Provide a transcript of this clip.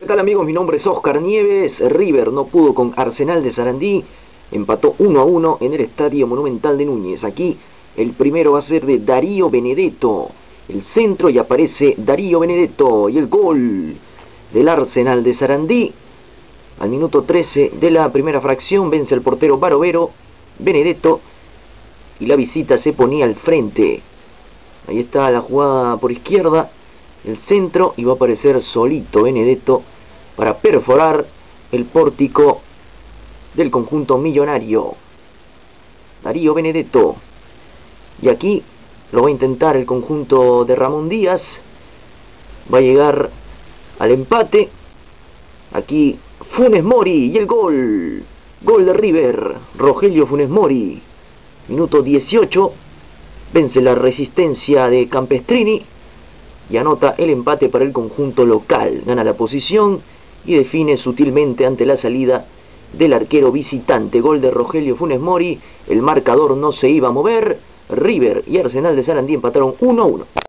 ¿Qué tal amigos? Mi nombre es Oscar Nieves. River no pudo con Arsenal de Sarandí, empató 1-1 en el Estadio Monumental de Núñez. Aquí el primero va a ser de Darío Benedetto, el centro, y aparece Darío Benedetto y el gol del Arsenal de Sarandí. Al minuto 13 de la primera fracción vence el portero Barovero, Benedetto, y la visita se ponía al frente. Ahí está la jugada por izquierda, el centro, y va a aparecer solito Benedetto para perforar el pórtico del conjunto millonario. Darío Benedetto. Y aquí lo va a intentar el conjunto de Ramón Díaz. Va a llegar al empate. Aquí Funes Mori y el gol. Gol de River, Rogelio Funes Mori. Minuto 18. Vence la resistencia de Campestrini y anota el empate para el conjunto local. Gana la posición y define sutilmente ante la salida del arquero visitante. Gol de Rogelio Funes Mori. El marcador no se iba a mover. River y Arsenal de Sarandí empataron 1-1.